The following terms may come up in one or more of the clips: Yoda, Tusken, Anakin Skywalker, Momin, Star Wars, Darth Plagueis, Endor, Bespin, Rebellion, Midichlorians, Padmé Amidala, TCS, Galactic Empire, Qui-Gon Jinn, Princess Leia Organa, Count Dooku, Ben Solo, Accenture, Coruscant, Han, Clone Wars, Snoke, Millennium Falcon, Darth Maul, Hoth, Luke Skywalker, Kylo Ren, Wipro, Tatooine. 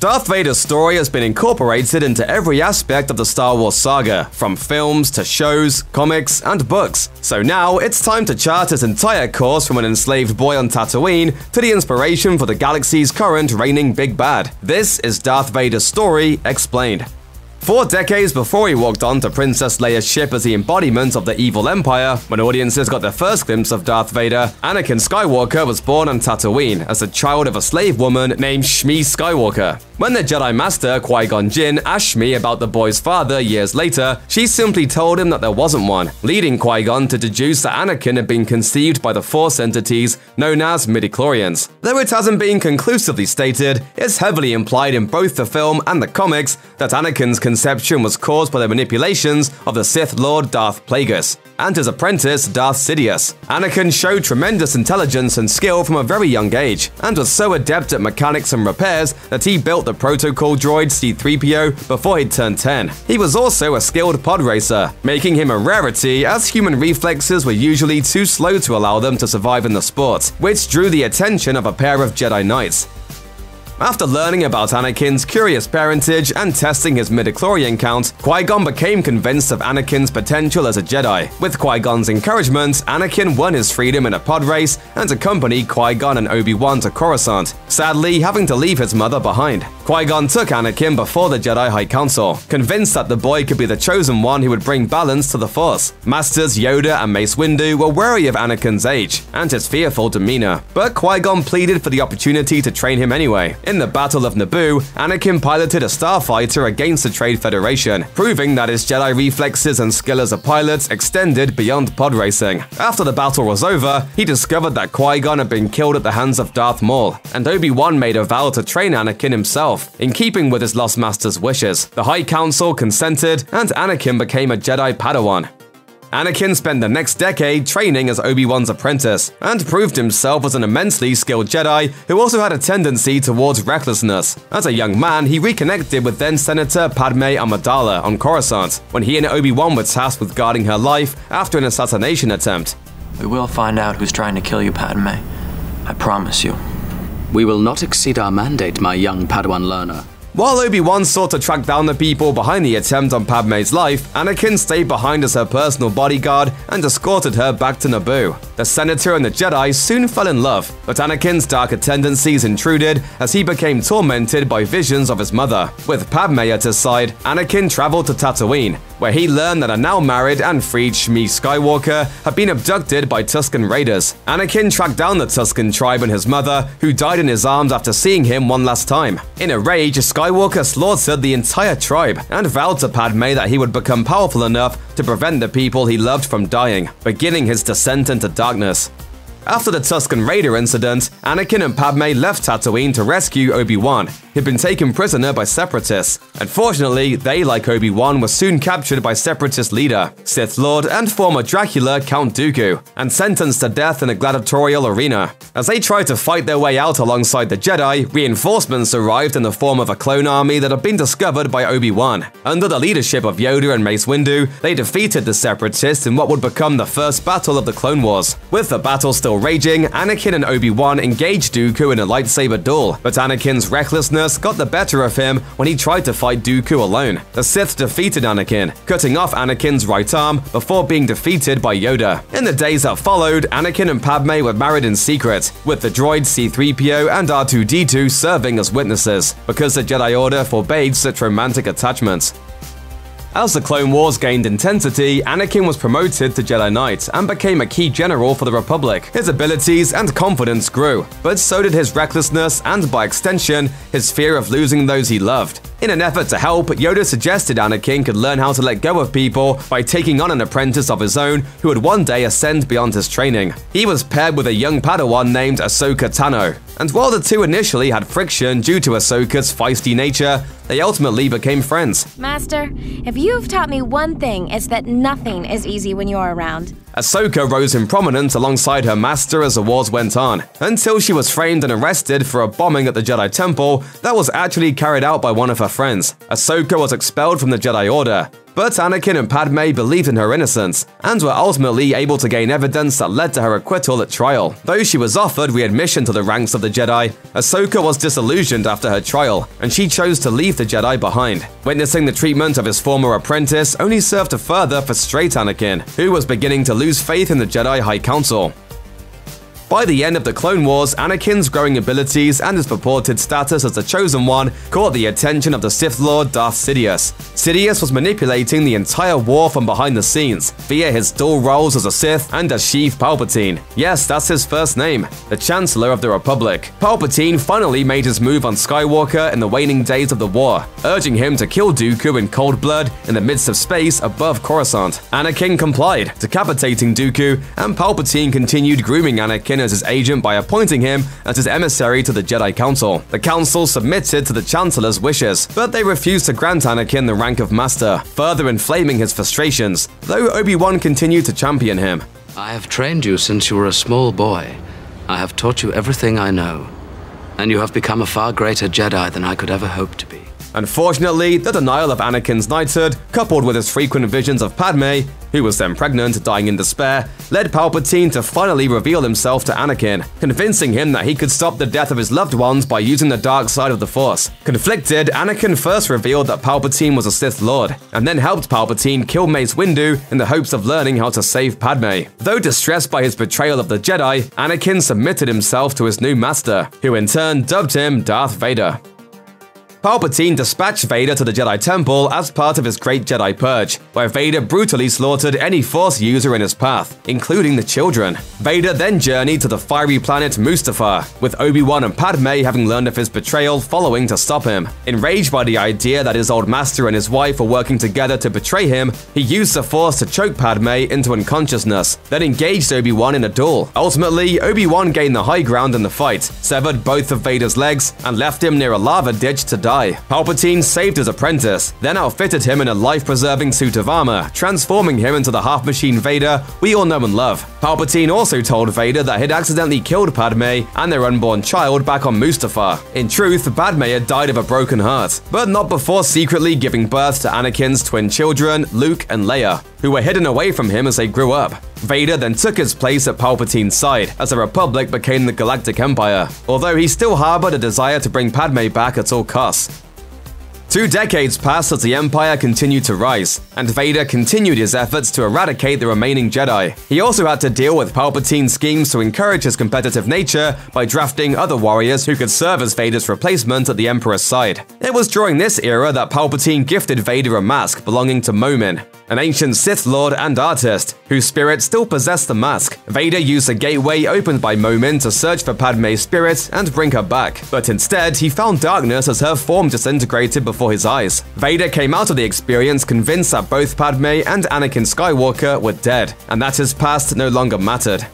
Darth Vader's story has been incorporated into every aspect of the Star Wars saga, from films to shows, comics, and books. So now it's time to chart his entire course from an enslaved boy on Tatooine to the inspiration for the galaxy's current reigning big bad. This is Darth Vader's story explained. 4 decades before he walked onto Princess Leia's ship as the embodiment of the evil empire, when audiences got their first glimpse of Darth Vader, Anakin Skywalker was born on Tatooine as the child of a slave woman named Shmi Skywalker. When the Jedi Master Qui-Gon Jinn asked Shmi about the boy's father years later, she simply told him that there wasn't one, leading Qui-Gon to deduce that Anakin had been conceived by the Force entities known as Midichlorians. Though it hasn't been conclusively stated, it's heavily implied in both the film and the comics that Anakin's conception was caused by the manipulations of the Sith Lord Darth Plagueis and his apprentice Darth Sidious. Anakin showed tremendous intelligence and skill from a very young age, and was so adept at mechanics and repairs that he built the protocol droid C-3PO before he'd turned 10. He was also a skilled pod racer, making him a rarity as human reflexes were usually too slow to allow them to survive in the sport, which drew the attention of a pair of Jedi Knights. After learning about Anakin's curious parentage and testing his midichlorian count, Qui-Gon became convinced of Anakin's potential as a Jedi. With Qui-Gon's encouragement, Anakin won his freedom in a pod race and accompanied Qui-Gon and Obi-Wan to Coruscant, sadly having to leave his mother behind. Qui-Gon took Anakin before the Jedi High Council, convinced that the boy could be the chosen one who would bring balance to the Force. Masters Yoda and Mace Windu were wary of Anakin's age and his fearful demeanor, but Qui-Gon pleaded for the opportunity to train him anyway. In the Battle of Naboo, Anakin piloted a starfighter against the Trade Federation, proving that his Jedi reflexes and skill as a pilot extended beyond pod racing. After the battle was over, he discovered that Qui-Gon had been killed at the hands of Darth Maul, and Obi-Wan made a vow to train Anakin himself, in keeping with his lost master's wishes. The High Council consented, and Anakin became a Jedi Padawan. Anakin spent the next decade training as Obi-Wan's apprentice, and proved himself as an immensely skilled Jedi who also had a tendency towards recklessness. As a young man, he reconnected with then-Senator Padmé Amidala on Coruscant, when he and Obi-Wan were tasked with guarding her life after an assassination attempt. We will find out who's trying to kill you, Padmé. I promise you. We will not exceed our mandate, my young Padawan learner. While Obi-Wan sought to track down the people behind the attempt on Padmé's life, Anakin stayed behind as her personal bodyguard and escorted her back to Naboo. The Senator and the Jedi soon fell in love, but Anakin's darker tendencies intruded as he became tormented by visions of his mother. With Padmé at his side, Anakin traveled to Tatooine, where he learned that a now married and freed Shmi Skywalker had been abducted by Tusken raiders. Anakin tracked down the Tusken tribe and his mother, who died in his arms after seeing him one last time. In a rage, Skywalker slaughtered the entire tribe and vowed to Padmé that he would become powerful enough to prevent the people he loved from dying, beginning his descent into darkness. After the Tusken Raider incident, Anakin and Padmé left Tatooine to rescue Obi-Wan, who'd been taken prisoner by Separatists. Unfortunately, they, like Obi-Wan, were soon captured by Separatist leader, Sith Lord and former Dracula Count Dooku, and sentenced to death in a gladiatorial arena. As they tried to fight their way out alongside the Jedi, reinforcements arrived in the form of a clone army that had been discovered by Obi-Wan. Under the leadership of Yoda and Mace Windu, they defeated the Separatists in what would become the first battle of the Clone Wars. With the battle still raging, Anakin and Obi-Wan engaged Dooku in a lightsaber duel, but Anakin's recklessness got the better of him when he tried to fight Dooku alone. The Sith defeated Anakin, cutting off Anakin's right arm before being defeated by Yoda. In the days that followed, Anakin and Padmé were married in secret, with the droids C-3PO and R2-D2 serving as witnesses, because the Jedi Order forbade such romantic attachments. As the Clone Wars gained intensity, Anakin was promoted to Jedi Knight and became a key general for the Republic. His abilities and confidence grew, but so did his recklessness and, by extension, his fear of losing those he loved. In an effort to help, Yoda suggested Anakin could learn how to let go of people by taking on an apprentice of his own who would one day ascend beyond his training. He was paired with a young Padawan named Ahsoka Tano, and while the two initially had friction due to Ahsoka's feisty nature, they ultimately became friends. Master, if you've taught me one thing, it's that nothing is easy when you're around. Ahsoka rose in prominence alongside her master as the wars went on, until she was framed and arrested for a bombing at the Jedi Temple that was actually carried out by one of her friends. Ahsoka was expelled from the Jedi Order, But Anakin and Padmé believed in her innocence, and were ultimately able to gain evidence that led to her acquittal at trial. Though she was offered readmission to the ranks of the Jedi, Ahsoka was disillusioned after her trial, and she chose to leave the Jedi behind. Witnessing the treatment of his former apprentice only served to further frustrate Anakin, who was beginning to lose faith in the Jedi High Council. By the end of the Clone Wars, Anakin's growing abilities and his purported status as the Chosen One caught the attention of the Sith Lord Darth Sidious. Sidious was manipulating the entire war from behind the scenes, via his dual roles as a Sith and as Sheev Palpatine. Yes, that's his first name, the Chancellor of the Republic. Palpatine finally made his move on Skywalker in the waning days of the war, urging him to kill Dooku in cold blood in the midst of space above Coruscant. Anakin complied, decapitating Dooku, and Palpatine continued grooming Anakin as his agent by appointing him as his emissary to the Jedi Council. The Council submitted to the Chancellor's wishes, but they refused to grant Anakin the rank of Master, further inflaming his frustrations, though Obi-Wan continued to champion him. I have trained you since you were a small boy. I have taught you everything I know, and you have become a far greater Jedi than I could ever hope to be. Unfortunately, the denial of Anakin's knighthood, coupled with his frequent visions of Padme, who was then pregnant, dying in despair, led Palpatine to finally reveal himself to Anakin, convincing him that he could stop the death of his loved ones by using the dark side of the Force. Conflicted, Anakin first revealed that Palpatine was a Sith Lord, and then helped Palpatine kill Mace Windu in the hopes of learning how to save Padme. Though distressed by his betrayal of the Jedi, Anakin submitted himself to his new master, who in turn dubbed him Darth Vader. Palpatine dispatched Vader to the Jedi Temple as part of his Great Jedi Purge, where Vader brutally slaughtered any Force user in his path, including the children. Vader then journeyed to the fiery planet Mustafar, with Obi-Wan and Padme having learned of his betrayal following to stop him. Enraged by the idea that his old master and his wife were working together to betray him, he used the Force to choke Padme into unconsciousness, then engaged Obi-Wan in a duel. Ultimately, Obi-Wan gained the high ground in the fight, severed both of Vader's legs, and left him near a lava ditch to die. Palpatine saved his apprentice, then outfitted him in a life-preserving suit of armor, transforming him into the half-machine Vader we all know and love. Palpatine also told Vader that he'd accidentally killed Padme and their unborn child back on Mustafar. In truth, Padme had died of a broken heart, but not before secretly giving birth to Anakin's twin children, Luke and Leia, who were hidden away from him as they grew up. Vader then took his place at Palpatine's side as the Republic became the Galactic Empire, although he still harbored a desire to bring Padme back at all costs. 2 decades passed as the Empire continued to rise, and Vader continued his efforts to eradicate the remaining Jedi. He also had to deal with Palpatine's schemes to encourage his competitive nature by drafting other warriors who could serve as Vader's replacement at the Emperor's side. It was during this era that Palpatine gifted Vader a mask belonging to Momin, an ancient Sith Lord and artist, whose spirit still possessed the mask. Vader used a gateway opened by Momin to search for Padme's spirit and bring her back, but instead he found darkness as her form disintegrated before his eyes. Vader came out of the experience convinced that both Padme and Anakin Skywalker were dead, and that his past no longer mattered.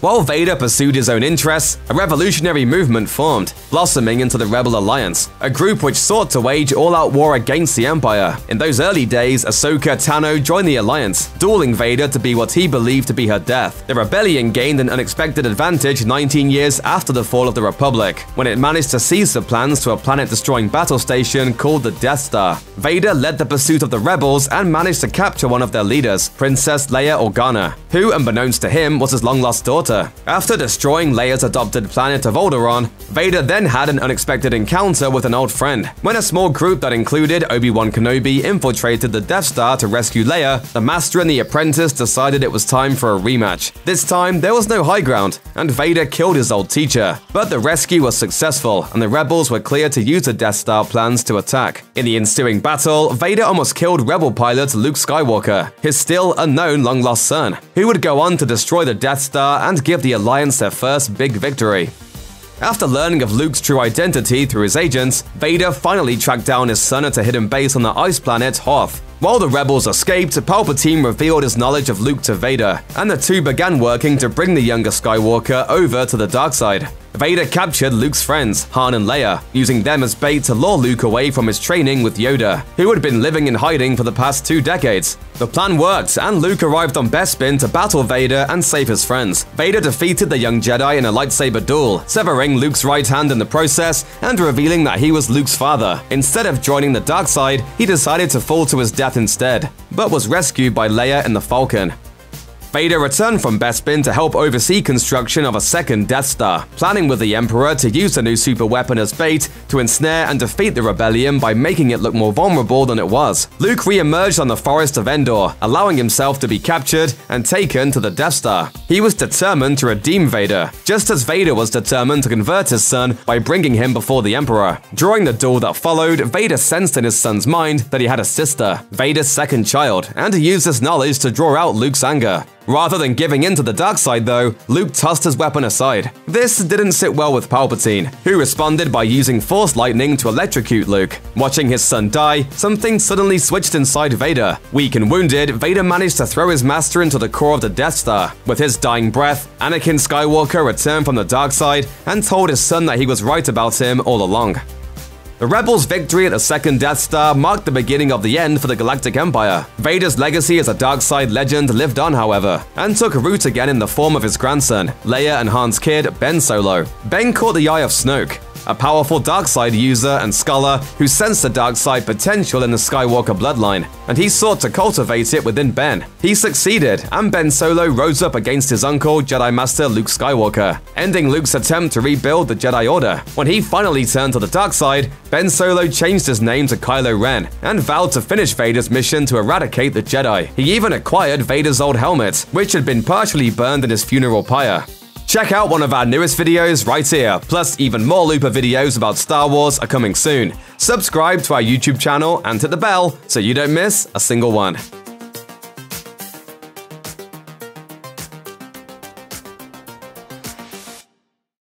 While Vader pursued his own interests, a revolutionary movement formed, blossoming into the Rebel Alliance, a group which sought to wage all-out war against the Empire. In those early days, Ahsoka Tano joined the Alliance, dueling Vader to be what he believed to be her death. The Rebellion gained an unexpected advantage 19 years after the fall of the Republic, when it managed to seize the plans to a planet-destroying battle station called the Death Star. Vader led the pursuit of the Rebels and managed to capture one of their leaders, Princess Leia Organa, who, unbeknownst to him, was his long-lost daughter. After destroying Leia's adopted planet of Alderaan, Vader then had an unexpected encounter with an old friend. When a small group that included Obi-Wan Kenobi infiltrated the Death Star to rescue Leia, the Master and the Apprentice decided it was time for a rematch. This time, there was no high ground, and Vader killed his old teacher. But the rescue was successful, and the Rebels were clear to use the Death Star plans to attack. In the ensuing battle, Vader almost killed Rebel pilot Luke Skywalker, his still unknown long-lost son, who would go on to destroy the Death Star and give the Alliance their first big victory. After learning of Luke's true identity through his agents, Vader finally tracked down his son at a hidden base on the ice planet Hoth. While the Rebels escaped, Palpatine revealed his knowledge of Luke to Vader, and the two began working to bring the younger Skywalker over to the dark side. Vader captured Luke's friends, Han and Leia, using them as bait to lure Luke away from his training with Yoda, who had been living in hiding for the past 2 decades. The plan worked, and Luke arrived on Bespin to battle Vader and save his friends. Vader defeated the young Jedi in a lightsaber duel, severing Luke's right hand in the process and revealing that he was Luke's father. Instead of joining the dark side, he decided to fall to his death instead, but was rescued by Leia and the Falcon. Vader returned from Bespin to help oversee construction of a second Death Star, planning with the Emperor to use the new superweapon as bait to ensnare and defeat the Rebellion by making it look more vulnerable than it was. Luke re-emerged on the Forest of Endor, allowing himself to be captured and taken to the Death Star. He was determined to redeem Vader, just as Vader was determined to convert his son by bringing him before the Emperor. During the duel that followed, Vader sensed in his son's mind that he had a sister, Vader's second child, and he used this knowledge to draw out Luke's anger. Rather than giving in to the dark side, though, Luke tossed his weapon aside. This didn't sit well with Palpatine, who responded by using Force lightning to electrocute Luke. Watching his son die, something suddenly switched inside Vader. Weak and wounded, Vader managed to throw his master into the core of the Death Star. With his dying breath, Anakin Skywalker returned from the dark side and told his son that he was right about him all along. The Rebels' victory at the second Death Star marked the beginning of the end for the Galactic Empire. Vader's legacy as a dark side legend lived on, however, and took root again in the form of his grandson, Leia and Han's kid, Ben Solo. Ben caught the eye of Snoke, a powerful dark side user and scholar who sensed the dark side potential in the Skywalker bloodline, and he sought to cultivate it within Ben. He succeeded, and Ben Solo rose up against his uncle, Jedi Master Luke Skywalker, ending Luke's attempt to rebuild the Jedi Order. When he finally turned to the dark side, Ben Solo changed his name to Kylo Ren and vowed to finish Vader's mission to eradicate the Jedi. He even acquired Vader's old helmet, which had been partially burned in his funeral pyre. Check out one of our newest videos right here, plus even more Looper videos about Star Wars are coming soon. Subscribe to our YouTube channel and hit the bell so you don't miss a single one.